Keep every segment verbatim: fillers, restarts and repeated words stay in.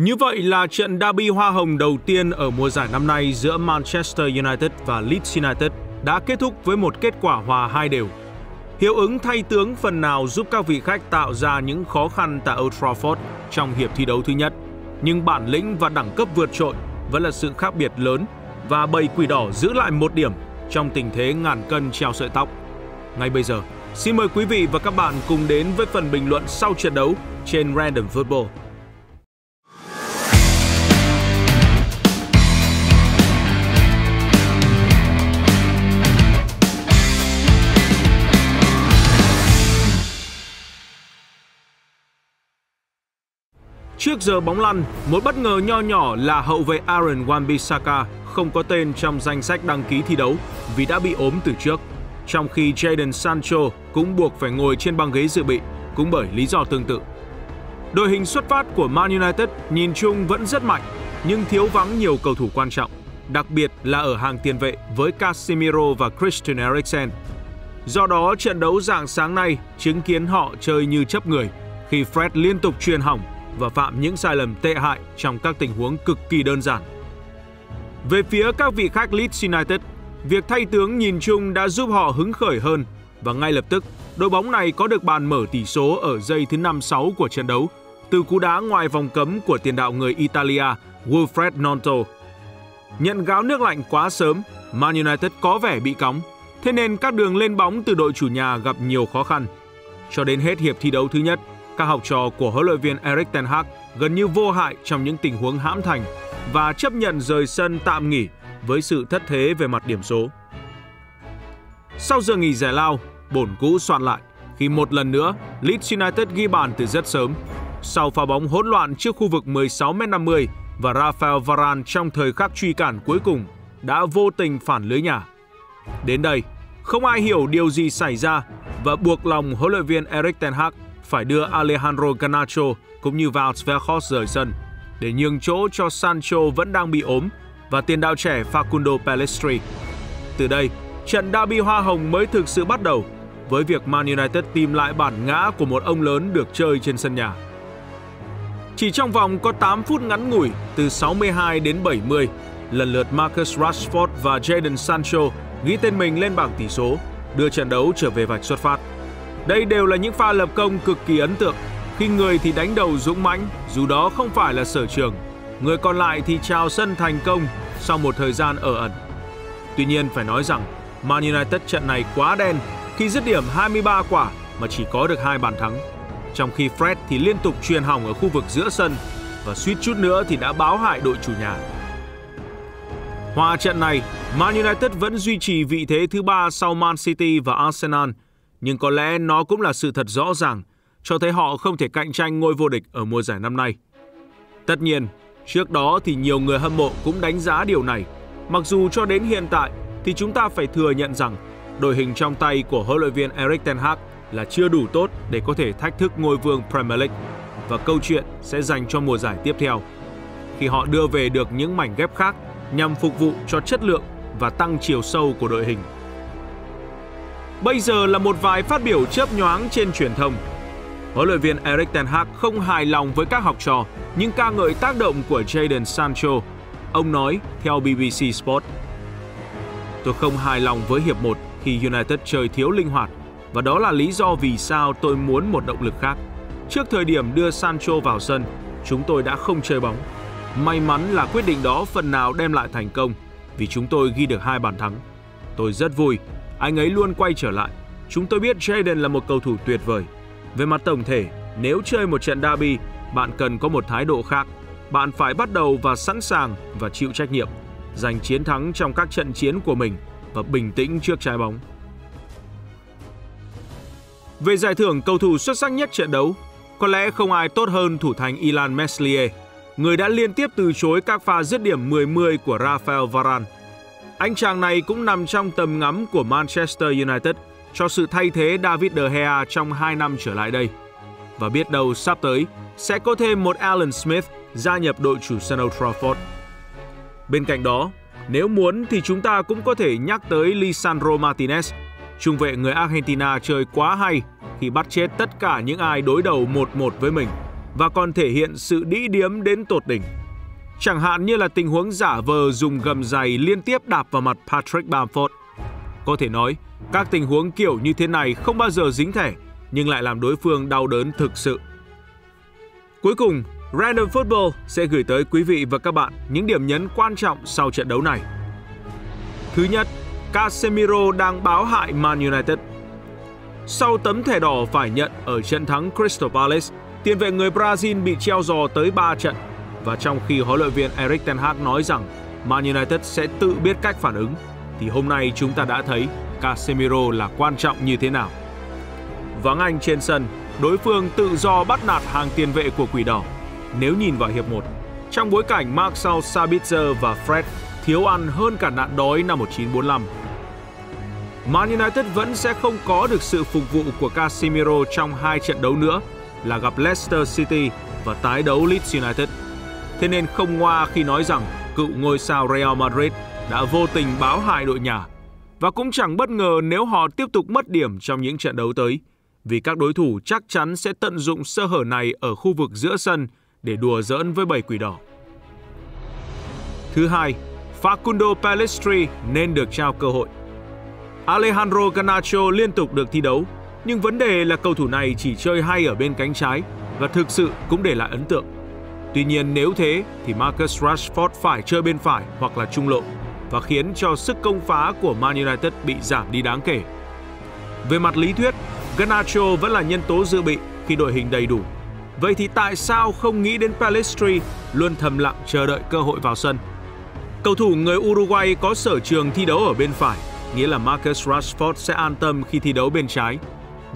Như vậy là trận derby hoa hồng đầu tiên ở mùa giải năm nay giữa Manchester United và Leeds United đã kết thúc với một kết quả hòa hai đều. Hiệu ứng thay tướng phần nào giúp các vị khách tạo ra những khó khăn tại Old Trafford trong hiệp thi đấu thứ nhất, nhưng bản lĩnh và đẳng cấp vượt trội vẫn là sự khác biệt lớn và bầy quỷ đỏ giữ lại một điểm trong tình thế ngàn cân treo sợi tóc. Ngay bây giờ, xin mời quý vị và các bạn cùng đến với phần bình luận sau trận đấu trên Random Football. Trước giờ bóng lăn, một bất ngờ nho nhỏ là hậu vệ Aaron Wan-Bissaka không có tên trong danh sách đăng ký thi đấu vì đã bị ốm từ trước, trong khi Jadon Sancho cũng buộc phải ngồi trên băng ghế dự bị cũng bởi lý do tương tự. Đội hình xuất phát của Man United nhìn chung vẫn rất mạnh nhưng thiếu vắng nhiều cầu thủ quan trọng, đặc biệt là ở hàng tiền vệ với Casemiro và Christian Eriksen. Do đó, trận đấu rạng sáng nay chứng kiến họ chơi như chấp người khi Fred liên tục chuyền hỏng và phạm những sai lầm tệ hại trong các tình huống cực kỳ đơn giản. Về phía các vị khách Leeds United, việc thay tướng nhìn chung đã giúp họ hứng khởi hơn và ngay lập tức đội bóng này có được bàn mở tỷ số ở giây thứ năm mươi sáu của trận đấu từ cú đá ngoài vòng cấm của tiền đạo người Italia Wilfred Nonto. Nhận gáo nước lạnh quá sớm, Man United có vẻ bị cóng, thế nên các đường lên bóng từ đội chủ nhà gặp nhiều khó khăn. Cho đến hết hiệp thi đấu thứ nhất, các học trò của huấn luyện viên Erik ten Hag gần như vô hại trong những tình huống hãm thành và chấp nhận rời sân tạm nghỉ với sự thất thế về mặt điểm số. Sau giờ nghỉ giải lao, bổn cũ soạn lại khi một lần nữa Leeds United ghi bàn từ rất sớm sau pha bóng hỗn loạn trước khu vực mười sáu mét năm mươi, và Rafael Varane trong thời khắc truy cản cuối cùng đã vô tình phản lưới nhà. Đến đây, không ai hiểu điều gì xảy ra và buộc lòng huấn luyện viên Erik ten Hag phải đưa Alejandro Garnacho cũng như Valverde rời sân để nhường chỗ cho Sancho vẫn đang bị ốm và tiền đạo trẻ Facundo Pellistri. Từ đây, trận derby hoa hồng mới thực sự bắt đầu với việc Man United tìm lại bản ngã của một ông lớn được chơi trên sân nhà. Chỉ trong vòng có tám phút ngắn ngủi từ sáu mươi hai đến bảy mươi, lần lượt Marcus Rashford và Jadon Sancho ghi tên mình lên bảng tỷ số, đưa trận đấu trở về vạch xuất phát. Đây đều là những pha lập công cực kỳ ấn tượng, khi người thì đánh đầu dũng mãnh dù đó không phải là sở trường, người còn lại thì chào sân thành công sau một thời gian ở ẩn. Tuy nhiên phải nói rằng Man United trận này quá đen khi dứt điểm hai mươi ba quả mà chỉ có được hai bàn thắng, trong khi Fred thì liên tục chuyền hỏng ở khu vực giữa sân và suýt chút nữa thì đã báo hại đội chủ nhà. Hòa trận này, Man United vẫn duy trì vị thế thứ ba sau Man City và Arsenal, nhưng có lẽ nó cũng là sự thật rõ ràng, cho thấy họ không thể cạnh tranh ngôi vô địch ở mùa giải năm nay. Tất nhiên, trước đó thì nhiều người hâm mộ cũng đánh giá điều này, mặc dù cho đến hiện tại thì chúng ta phải thừa nhận rằng đội hình trong tay của huấn luyện viên Erik ten Hag là chưa đủ tốt để có thể thách thức ngôi vương Premier League, và câu chuyện sẽ dành cho mùa giải tiếp theo, khi họ đưa về được những mảnh ghép khác nhằm phục vụ cho chất lượng và tăng chiều sâu của đội hình. Bây giờ là một vài phát biểu chớp nhoáng trên truyền thông. Huấn luyện viên Erik ten Hag không hài lòng với các học trò nhưng ca ngợi tác động của Jadon Sancho. Ông nói theo bê bê xê Sport: "Tôi không hài lòng với hiệp một khi United chơi thiếu linh hoạt, và đó là lý do vì sao tôi muốn một động lực khác. Trước thời điểm đưa Sancho vào sân, chúng tôi đã không chơi bóng. May mắn là quyết định đó phần nào đem lại thành công vì chúng tôi ghi được hai bàn thắng. Tôi rất vui. Anh ấy luôn quay trở lại. Chúng tôi biết Jadon là một cầu thủ tuyệt vời. Về mặt tổng thể, nếu chơi một trận derby, bạn cần có một thái độ khác. Bạn phải bắt đầu và sẵn sàng và chịu trách nhiệm, giành chiến thắng trong các trận chiến của mình và bình tĩnh trước trái bóng." Về giải thưởng cầu thủ xuất sắc nhất trận đấu, có lẽ không ai tốt hơn thủ thành Ilan Meslier, người đã liên tiếp từ chối các pha dứt điểm mười mười của Rafael Varane. Anh chàng này cũng nằm trong tầm ngắm của Manchester United cho sự thay thế David De Gea trong hai năm trở lại đây. Và biết đâu sắp tới sẽ có thêm một Alan Smith gia nhập đội chủ sân Old Trafford. Bên cạnh đó, nếu muốn thì chúng ta cũng có thể nhắc tới Lisandro Martinez, trung vệ người Argentina chơi quá hay khi bắt chết tất cả những ai đối đầu một một với mình và còn thể hiện sự đĩ điếm đến tột đỉnh. Chẳng hạn như là tình huống giả vờ dùng gầm giày liên tiếp đạp vào mặt Patrick Bamford. Có thể nói, các tình huống kiểu như thế này không bao giờ dính thẻ, nhưng lại làm đối phương đau đớn thực sự. Cuối cùng, Random Football sẽ gửi tới quý vị và các bạn những điểm nhấn quan trọng sau trận đấu này. Thứ nhất, Casemiro đang báo hại Man United. Sau tấm thẻ đỏ phải nhận ở trận thắng Crystal Palace, tiền vệ người Brazil bị treo giò tới ba trận. Và trong khi huấn luyện viên Erik ten Hag nói rằng Man United sẽ tự biết cách phản ứng, thì hôm nay chúng ta đã thấy Casemiro là quan trọng như thế nào. Vắng anh trên sân, đối phương tự do bắt nạt hàng tiền vệ của Quỷ Đỏ. Nếu nhìn vào hiệp một, trong bối cảnh Marcel Sabitzer và Fred thiếu ăn hơn cả nạn đói năm một nghìn chín trăm bốn mươi lăm, Man United vẫn sẽ không có được sự phục vụ của Casemiro trong hai trận đấu nữa là gặp Leicester City và tái đấu Leeds United. Thế nên không ngoa khi nói rằng cựu ngôi sao Real Madrid đã vô tình báo hại đội nhà. Và cũng chẳng bất ngờ nếu họ tiếp tục mất điểm trong những trận đấu tới, vì các đối thủ chắc chắn sẽ tận dụng sơ hở này ở khu vực giữa sân để đùa giỡn với bầy Quỷ Đỏ. Thứ hai, Facundo Pellistri nên được trao cơ hội. Alejandro Garnacho liên tục được thi đấu, nhưng vấn đề là cầu thủ này chỉ chơi hay ở bên cánh trái và thực sự cũng để lại ấn tượng. Tuy nhiên nếu thế thì Marcus Rashford phải chơi bên phải hoặc là trung lộ và khiến cho sức công phá của Man United bị giảm đi đáng kể. Về mặt lý thuyết, Garnacho vẫn là nhân tố dự bị khi đội hình đầy đủ. Vậy thì tại sao không nghĩ đến Pellistri luôn thầm lặng chờ đợi cơ hội vào sân? Cầu thủ người Uruguay có sở trường thi đấu ở bên phải, nghĩa là Marcus Rashford sẽ an tâm khi thi đấu bên trái.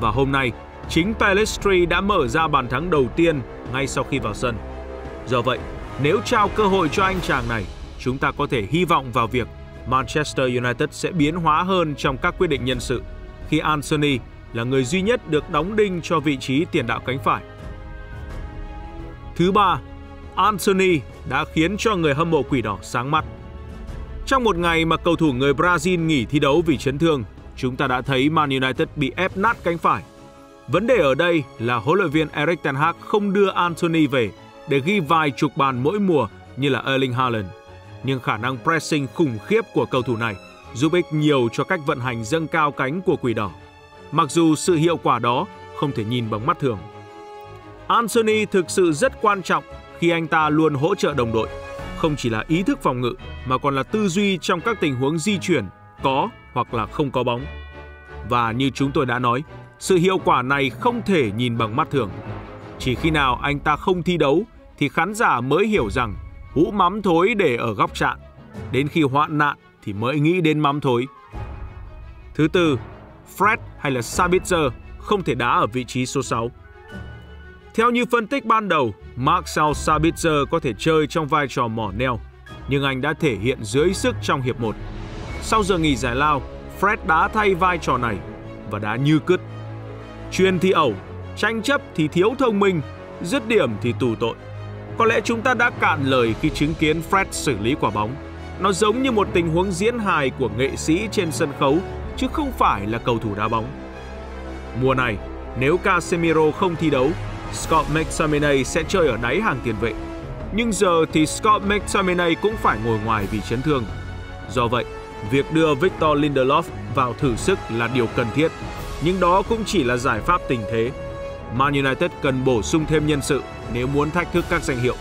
Và hôm nay, chính Pellistri đã mở ra bàn thắng đầu tiên ngay sau khi vào sân. Do vậy, nếu trao cơ hội cho anh chàng này, chúng ta có thể hy vọng vào việc Manchester United sẽ biến hóa hơn trong các quyết định nhân sự, khi Antony là người duy nhất được đóng đinh cho vị trí tiền đạo cánh phải. Thứ ba, Antony đã khiến cho người hâm mộ Quỷ Đỏ sáng mắt. Trong một ngày mà cầu thủ người Brazil nghỉ thi đấu vì chấn thương, chúng ta đã thấy Man United bị ép nát cánh phải. Vấn đề ở đây là huấn luyện viên Erik ten Hag không đưa Antony về để ghi vài chục bàn mỗi mùa như là Erling Haaland. Nhưng khả năng pressing khủng khiếp của cầu thủ này giúp ích nhiều cho cách vận hành dâng cao cánh của Quỷ Đỏ, mặc dù sự hiệu quả đó không thể nhìn bằng mắt thường. Antony thực sự rất quan trọng khi anh ta luôn hỗ trợ đồng đội, không chỉ là ý thức phòng ngự mà còn là tư duy trong các tình huống di chuyển có hoặc là không có bóng. Và như chúng tôi đã nói, sự hiệu quả này không thể nhìn bằng mắt thường. Chỉ khi nào anh ta không thi đấu thì khán giả mới hiểu rằng hũ mắm thối để ở góc trạn, đến khi hoạn nạn thì mới nghĩ đến mắm thối. Thứ tư, Fred hay là Sabitzer không thể đá ở vị trí số sáu. Theo như phân tích ban đầu, Marcel Sabitzer có thể chơi trong vai trò mỏ neo, nhưng anh đã thể hiện dưới sức trong hiệp một. Sau giờ nghỉ giải lao, Fred đá thay vai trò này và đá như cứt. Chuyền thì ẩu, tranh chấp thì thiếu thông minh, dứt điểm thì tù tội. Có lẽ chúng ta đã cạn lời khi chứng kiến Fred xử lý quả bóng. Nó giống như một tình huống diễn hài của nghệ sĩ trên sân khấu, chứ không phải là cầu thủ đá bóng. Mùa này, nếu Casemiro không thi đấu, Scott McTominay sẽ chơi ở đáy hàng tiền vệ. Nhưng giờ thì Scott McTominay cũng phải ngồi ngoài vì chấn thương. Do vậy, việc đưa Victor Lindelof vào thử sức là điều cần thiết. Nhưng đó cũng chỉ là giải pháp tình thế. Man United cần bổ sung thêm nhân sự nếu muốn thách thức các danh hiệu,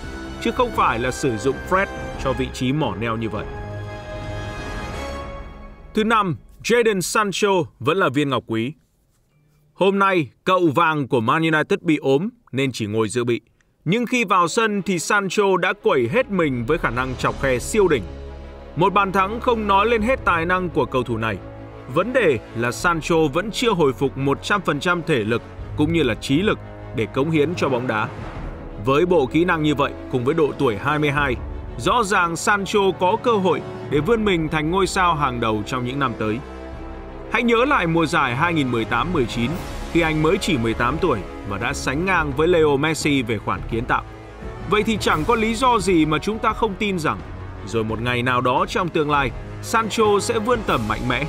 chứ không phải là sử dụng Fred cho vị trí mỏ neo như vậy. Thứ năm, Jadon Sancho vẫn là viên ngọc quý. Hôm nay, cậu vàng của Man United bị ốm nên chỉ ngồi dự bị. Nhưng khi vào sân thì Sancho đã quẩy hết mình với khả năng chọc khe siêu đỉnh. Một bàn thắng không nói lên hết tài năng của cầu thủ này. Vấn đề là Sancho vẫn chưa hồi phục một trăm phần trăm thể lực cũng như là trí lực để cống hiến cho bóng đá. Với bộ kỹ năng như vậy cùng với độ tuổi hai mươi hai, rõ ràng Sancho có cơ hội để vươn mình thành ngôi sao hàng đầu trong những năm tới. Hãy nhớ lại mùa giải hai nghìn không trăm mười tám mười chín khi anh mới chỉ mười tám tuổi và đã sánh ngang với Leo Messi về khoản kiến tạo. Vậy thì chẳng có lý do gì mà chúng ta không tin rằng rồi một ngày nào đó trong tương lai Sancho sẽ vươn tầm mạnh mẽ.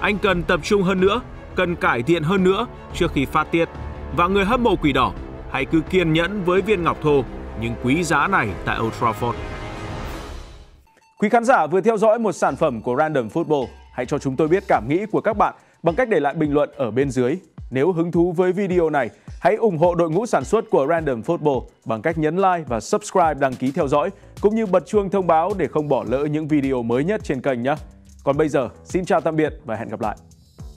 Anh cần tập trung hơn nữa, cần cải thiện hơn nữa trước khi phát tiết. Và người hâm mộ Quỷ Đỏ hãy cứ kiên nhẫn với viên ngọc thô nhưng quý giá này tại Old Trafford. Quý khán giả vừa theo dõi một sản phẩm của Random Football. Hãy cho chúng tôi biết cảm nghĩ của các bạn bằng cách để lại bình luận ở bên dưới. Nếu hứng thú với video này, hãy ủng hộ đội ngũ sản xuất của Random Football bằng cách nhấn like và subscribe, đăng ký theo dõi, cũng như bật chuông thông báo để không bỏ lỡ những video mới nhất trên kênh nhé. Còn bây giờ, xin chào tạm biệt và hẹn gặp lại!